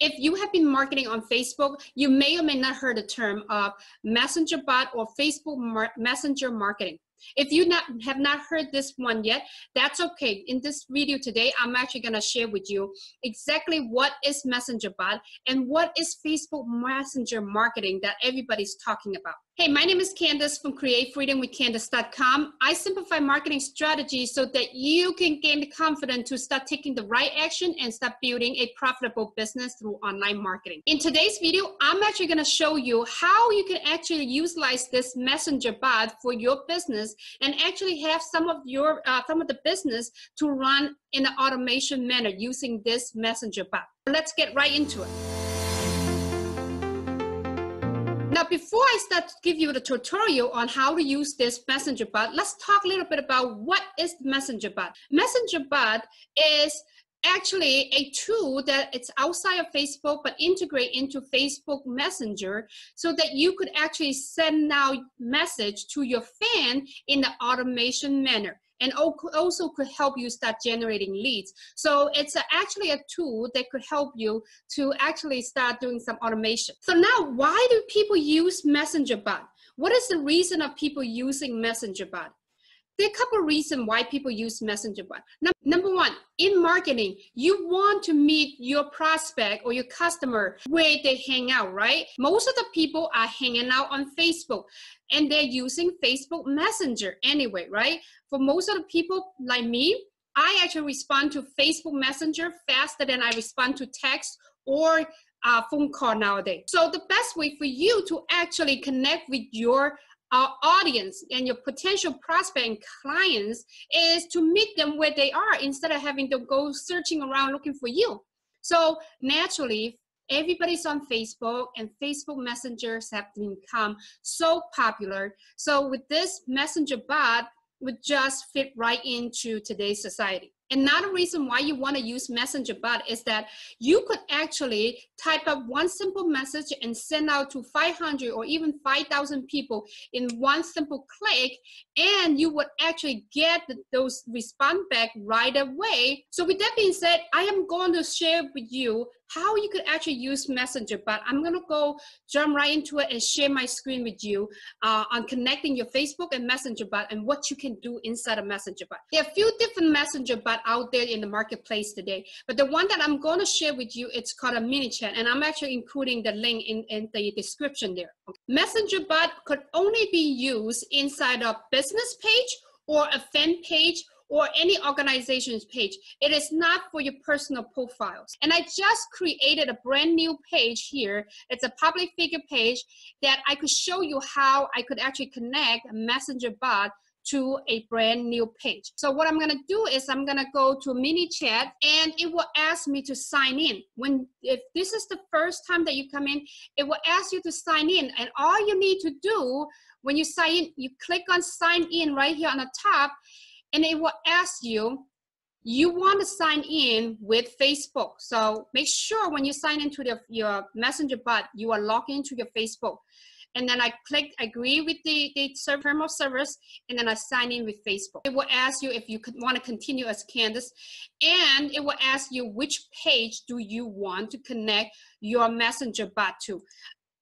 If you have been marketing on Facebook, you may or may not heard the term of Messenger bot or Facebook Messenger marketing. If you have not heard this one yet, that's okay. In this video today, I'm actually going to share with you exactly what is Messenger bot and what is Facebook Messenger marketing that everybody's talking about. Hey, my name is Candace from CreateFreedomWithCandace.com. I simplify marketing strategies so that you can gain the confidence to start taking the right action and start building a profitable business through online marketing. In today's video, I'm actually going to show you how you can actually utilize this Messenger bot for your business and actually have some of the business to run in an automation manner using this Messenger bot. Let's get right into it. Now, before I start to give you the tutorial on how to use this Messenger bot, let's talk a little bit about what is the Messenger bot. Messenger bot is actually a tool that it's outside of Facebook but integrate into Facebook Messenger so that you could actually send out message to your fan in the automation manner, and also could help you start generating leads. So it's actually a tool that could help you to actually start doing some automation. So now, why do people use Messenger bot? What is the reason of people using Messenger bot? There are a couple of reasons why people use Messenger bot. Number one, in marketing, you want to meet your prospect or your customer where they hang out, right? Most of the people are hanging out on Facebook, and they're using Facebook Messenger anyway, right? For most of the people like me, I actually respond to Facebook Messenger faster than I respond to text or phone call nowadays. So the best way for you to actually connect with your our audience and your potential prospect and clients is to meet them where they are instead of having to go searching around looking for you. So naturally, everybody's on Facebook, and Facebook messengers have become so popular. So with this Messenger bot, would just fit right into today's society. Another reason why you want to use Messenger bot is that you could actually type up one simple message and send out to 500 or even 5,000 people in one simple click, and you would actually get those response back right away. So with that being said, I am going to share with you how you could actually use Messenger bot. I'm going to go jump right into it and share my screen with you on connecting your Facebook and Messenger bot and what you can do inside of Messenger bot. There are a few different Messenger bot out there in the marketplace today, but the one that I'm going to share with you, it's called a ManyChat, and I'm actually including the link in the description there. Okay. Messenger bot could only be used inside of business page or a fan page or any organization's page. It is not for your personal profiles. And I just created a brand new page here. It's a public figure page that I could show you how I could actually connect a Messenger bot to a brand new page. So what I'm gonna do is I'm gonna go to ManyChat, and it will ask me to sign in. If this is the first time that you come in, it will ask you to sign in, and all you need to do when you sign in, you click on sign in right here on the top, and it will ask you, you want to sign in with Facebook. So make sure when you sign into your Messenger bot, you are logged into your Facebook. And then I click agree with the term of service, and then I sign in with Facebook. It will ask you if you want to continue as Candace, and it will ask you which page do you want to connect your Messenger bot to.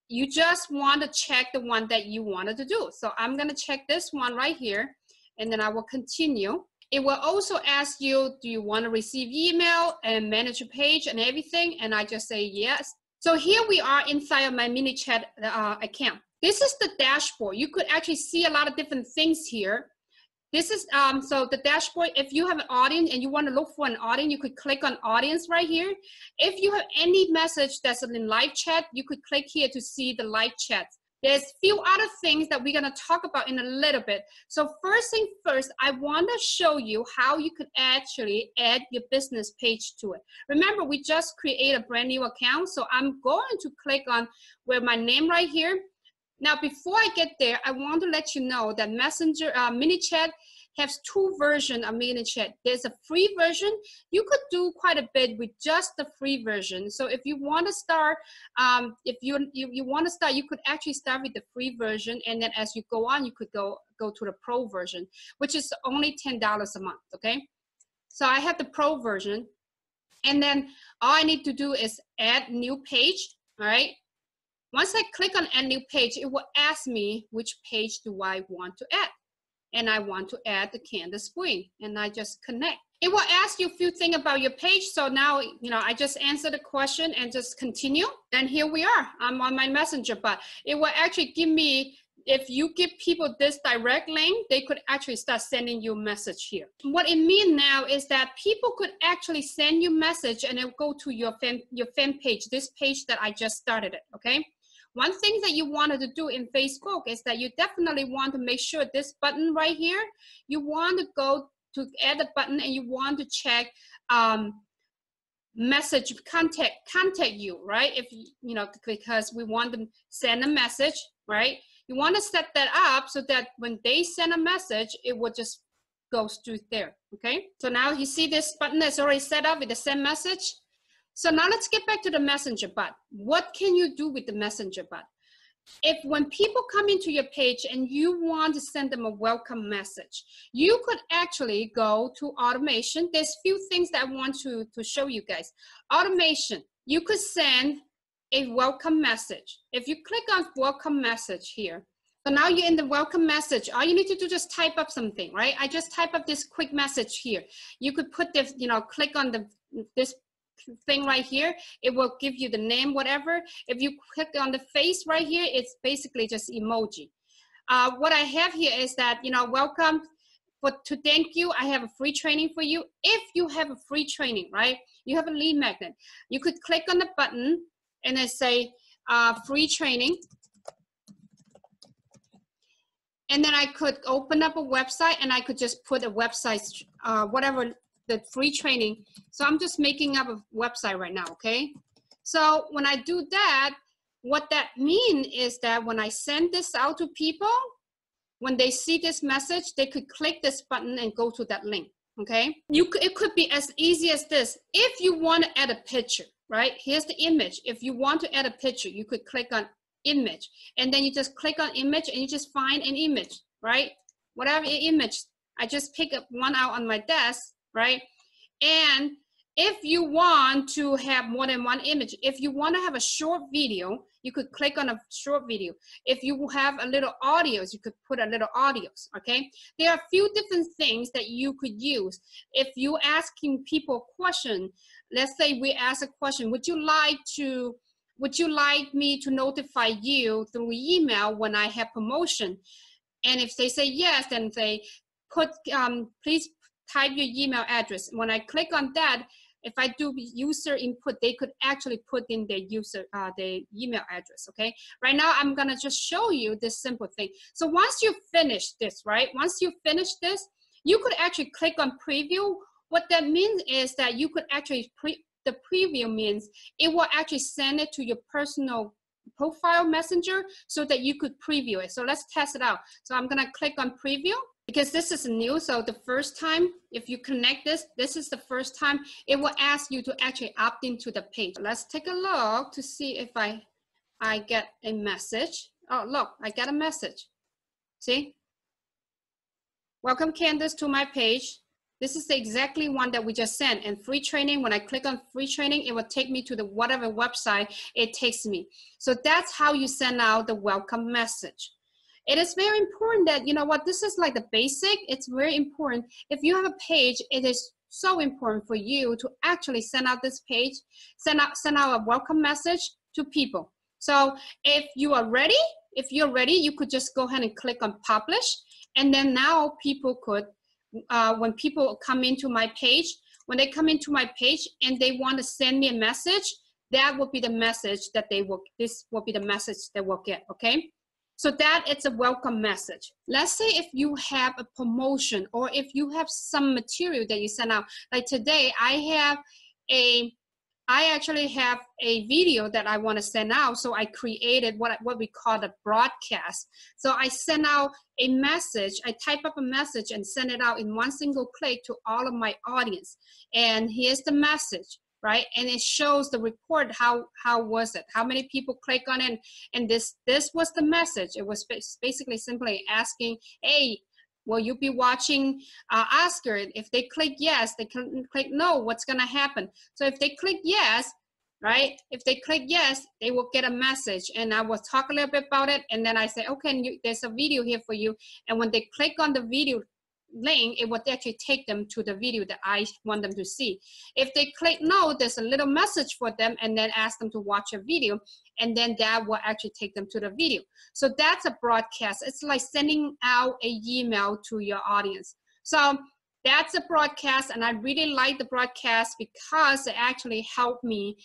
You just want to check the one that you wanted to do. So I'm going to check this one right here, and then I will continue. It will also ask you, do you want to receive email and manage your page and everything? And I just say yes. So here we are inside of my ManyChat account. This is the dashboard. You could actually see a lot of different things here. This is so the dashboard. If you have an audience and you want to look for an audience, you could click on audience right here. If you have any message that's in live chat, you could click here to see the live chat. There's a few other things that we're going to talk about in a little bit. So first thing first, I want to show you how you could actually add your business page to it. Remember, we just create a brand new account. So I'm going to click on where my name right here. Now, before I get there, I want to let you know that Messenger ManyChat has two versions of ManyChat. There's a free version. You could do quite a bit with just the free version. So if you want to start, you could actually start with the free version, and then as you go on, you could go to the pro version, which is only $10 a month. Okay, so I have the pro version. And then all I need to do is add new page, all right? Once I click on add new page, it will ask me which page do I want to add. And I want to add the Candace Bui, and I just connect. It will ask you a few things about your page. So now, you know, I just answer the question and just continue. And here we are, I'm on my Messenger, but it will actually give me, if you give people this direct link, they could actually start sending you a message here. What it means now is that people could actually send you a message and it'll go to your fan page, this page that I just started it, okay? One thing that you wanted to do in Facebook is that you definitely want to make sure this button right here, you want to go to add a button and you want to check message contact you, right? If you know, because we want them to send a message, right? You want to set that up so that when they send a message, it will just go through there, okay? So now you see this button that's already set up with the send message. So now let's get back to the Messenger bot. What can you do with the Messenger bot? If when people come into your page and you want to send them a welcome message, you could actually go to automation. There's few things that I want to show you guys. Automation, you could send a welcome message. If you click on welcome message here, so now you're in the welcome message. All you need to do is just type up something, right? I just type up this quick message here. You could put this, you know, click on this thing right here, it will give you the name, whatever. If you click on the face right here, it's basically just emoji. What I have here is that, you know, welcome, but to thank you, I have a free training for you. If you have a free training, right, you have a lead magnet, you could click on the button and I say free training. And then I could open up a website and I could just put a website, whatever, the free training. So I'm just making up a website right now, okay? So when I do that, what that means is that when I send this out to people, when they see this message, they could click this button and go to that link, okay? It could be as easy as this. If you want to add a picture, right? Here's the image. If you want to add a picture, you could click on image, and then you just click on image and you just find an image, right? Whatever image, I just pick up one out on my desk, right? And if you want to have more than one image, if you want to have a short video, you could click on a short video. If you have a little audios, you could put a little audios, okay? There are a few different things that you could use. If you're asking people a question, let's say we ask a question, would you like me to notify you through email when I have promotion? And if they say yes, then they put, please type your email address. When I click on that, if I do user input, they could actually put in their user, their email address, okay? Right now, I'm gonna just show you this simple thing. So once you finish this, right? Once you finish this, you could actually click on preview. What that means is that you could actually, the preview means it will actually send it to your personal profile messenger so that you could preview it. So let's test it out. So I'm gonna click on preview. Because this is new, so the first time, if you connect this, this is the first time, it will ask you to actually opt into the page. Let's take a look to see if I get a message. Oh, look, I got a message. See? Welcome, Candace, to my page. This is the exactly one that we just sent. And free training, when I click on free training, it will take me to the whatever website it takes me. So that's how you send out the welcome message. It is very important that, you know what, this is like the basic, it's very important. If you have a page, it is so important for you to actually send out this page, send out a welcome message to people. So if you're ready, you could just go ahead and click on publish. And then now people could, when people come into my page, when they come into my page and they want to send me a message, that will be the message that they will, this will be the message they will get, okay? So that it's a welcome message. Let's say if you have a promotion or if you have some material that you send out, like today I actually have a video that I want to send out. So I created what we call the broadcast. So I send out a message, I type up a message and send it out in one single click to all of my audience. And here's the message, right? And it shows the report, how was it? How many people click on it? And this was the message. It was basically simply asking, hey, Will you be watching Oscar? If they click yes, they can click no, what's gonna happen? So if they click yes, right? If they click yes, they will get a message, and I will talk a little bit about it, and then I say, okay, there's a video here for you, and when they click on the video link, it will actually take them to the video that I want them to see. If they click no, there's a little message for them, and then ask them to watch a video, and then that will actually take them to the video. So that's a broadcast. It's like sending out an email to your audience. So that's a broadcast, and I really like the broadcast because it actually helped me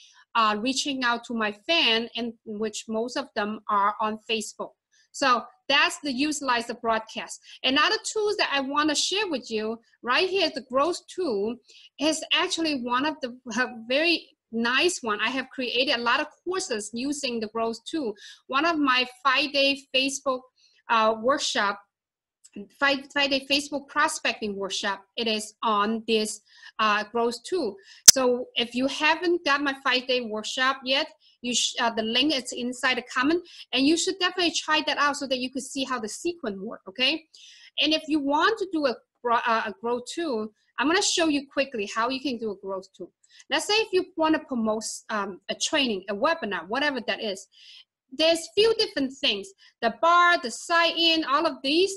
reaching out to my fan, and which most of them are on Facebook. So that's the utilize the broadcast. Another tools that I want to share with you right here, the growth tool, is actually one of the very nice one. I have created a lot of courses using the growth tool. One of my 5-day Facebook workshop, 5-day Facebook prospecting workshop, it is on this growth tool. So if you haven't got my 5-day workshop yet, the link is inside the comment, and you should definitely try that out so that you can see how the sequence works, okay? And if you want to do a growth tool, I'm gonna show you quickly how you can do a growth tool. Let's say if you wanna promote a training, a webinar, whatever that is, there's few different things. The bar, the sign-in, all of these,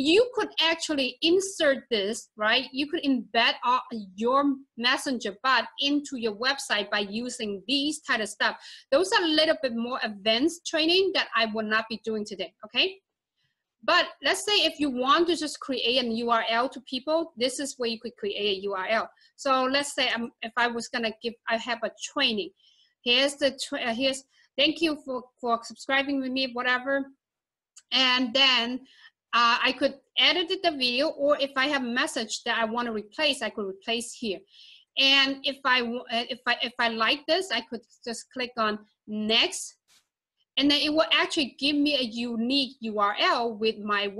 you could actually insert this, right? You could embed all your Messenger bot into your website by using these type of stuff. Those are a little bit more advanced training that I will not be doing today, okay? But let's say if you want to just create an URL to people, this is where you could create a URL. So let's say if I was gonna give, I have a training. Here's the, here's, thank you for subscribing with me, whatever. And then, I could edit the video, or if I have a message that I want to replace, I could replace here. And if I like this, I could just click on next, and then it will actually give me a unique URL with my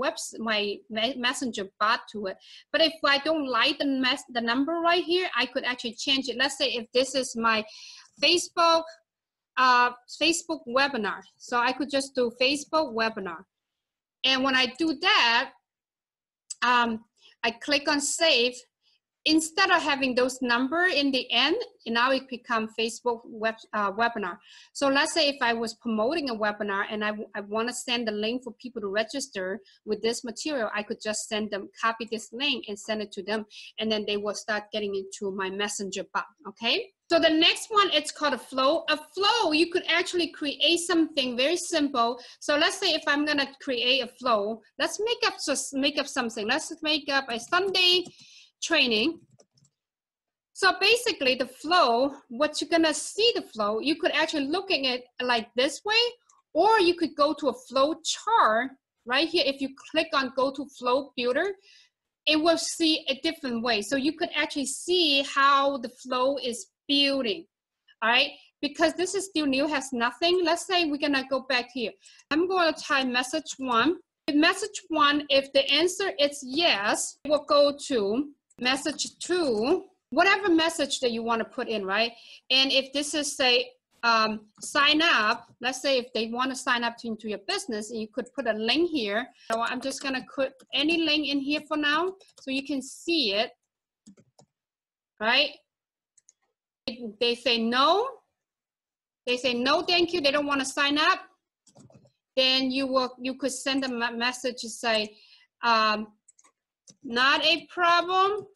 Messenger bot to it. But if I don't like the number right here, I could actually change it. Let's say if this is my Facebook webinar, so I could just do Facebook webinar. And when I do that, I click on save. Instead of having those numbers in the end, and now it becomes Facebook webinar. So let's say if I was promoting a webinar and I want to send the link for people to register with this material, I could just send them, copy this link and send it to them, and then they will start getting into my Messenger bot, okay? So the next one, it's called a flow. A flow, you could actually create something very simple. So let's say if I'm gonna create a flow, let's make up something. Let's make up a Sunday training. So basically the flow, what you're gonna see the flow, you could actually look at it like this way, or you could go to a flow chart right here. If you click on go to flow builder, it will see a different way. So you could actually see how the flow is building, all right? Because this is still new, has nothing. Let's say we're gonna go back here. I'm gonna type message one. In message one, if the answer is yes, we'll go to message two, whatever message that you wanna put in, right? And if this is say, sign up, let's say if they wanna sign up into your business, and you could put a link here. So I'm just gonna put any link in here for now, so you can see it, right? They say no, thank you, they don't want to sign up, then you could send them a message to say not a problem,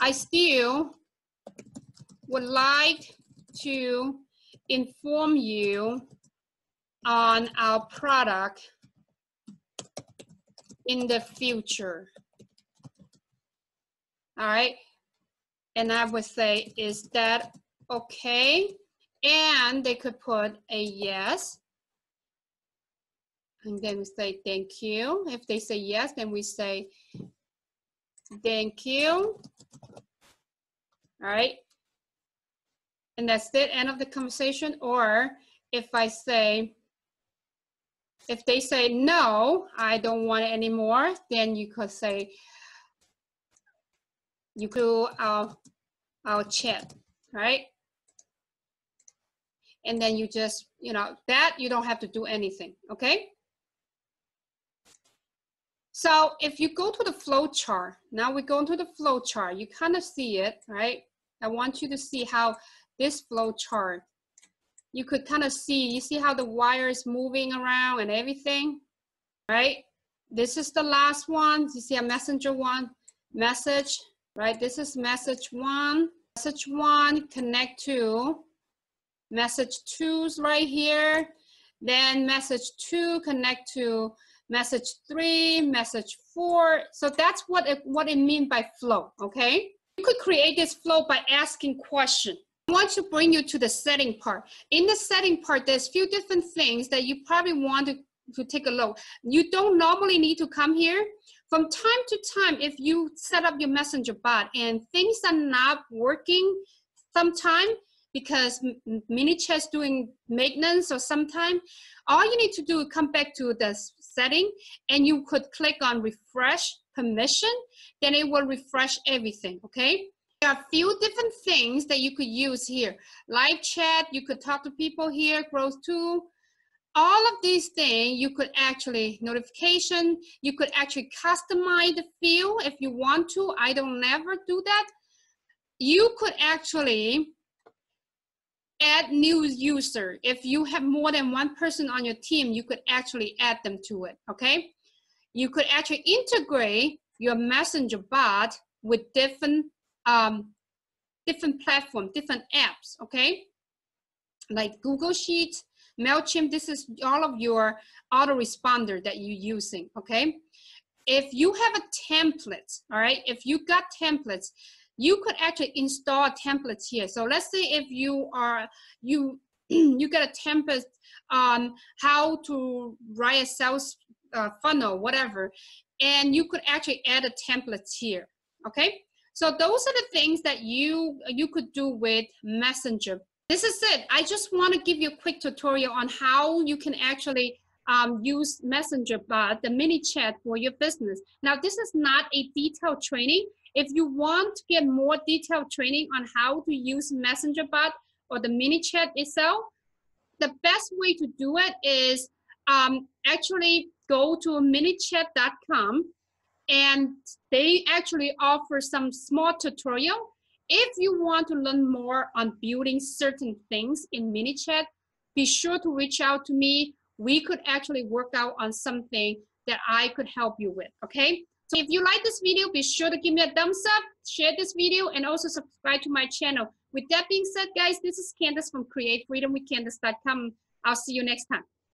I still would like to inform you on our product in the future, all right? And I would say, is that okay? And they could put a yes. And then we say, thank you. If they say yes, then we say, thank you. All right. And that's the end of the conversation. Or if they say, no, I don't want it anymore, then you could say, you do our chat, right? And then you just, you know, that you don't have to do anything, okay? So if you go to the flow chart, now we go into the flow chart, you kind of see it, right? I want you to see how this flow chart, you could kind of see, you see how the wire is moving around and everything, right? This is the last one. You see a messenger one, message, right? This is message one, connect to, message two's right here. Then message two, connect to message three, message four. So that's what it means by flow, okay? You could create this flow by asking questions. I want to bring you to the setting part. In the setting part, there's a few different things that you probably want to take a look. You don't normally need to come here. From time to time, if you set up your messenger bot and things are not working sometime because ManyChat's doing maintenance or sometime, all you need to do is come back to the setting and you could click on refresh permission, then it will refresh everything, okay? There are a few different things that you could use here. Live chat, you could talk to people here, growth tool. All of these things, you could actually, notification, you could actually customize the field if you want to. I don't ever do that. You could actually add new user. If you have more than one person on your team, you could actually add them to it, okay? You could actually integrate your messenger bot with different different platform, different apps, okay? Like Google Sheets, MailChimp, this is all of your autoresponder that you're using, okay? If you have a template, all right, if you got templates, you could actually install templates here. So let's say if you are, you get a template on how to write a sales funnel, whatever, and you could actually add a template here, okay? So those are the things that you could do with Messenger. This is it. I just want to give you a quick tutorial on how you can actually use Messenger bot, the ManyChat for your business. Now, this is not a detailed training. If you want to get more detailed training on how to use Messenger bot or the ManyChat itself, the best way to do it is actually go to ManyChat.com. And they actually offer some small tutorial. If you want to learn more on building certain things in ManyChat, be sure to reach out to me. We could actually work out on something that I could help you with, okay? So if you like this video, be sure to give me a thumbs up, share this video, and also subscribe to my channel. With that being said, guys, this is Candace from CreateFreedomWithCandace.com. I'll see you next time.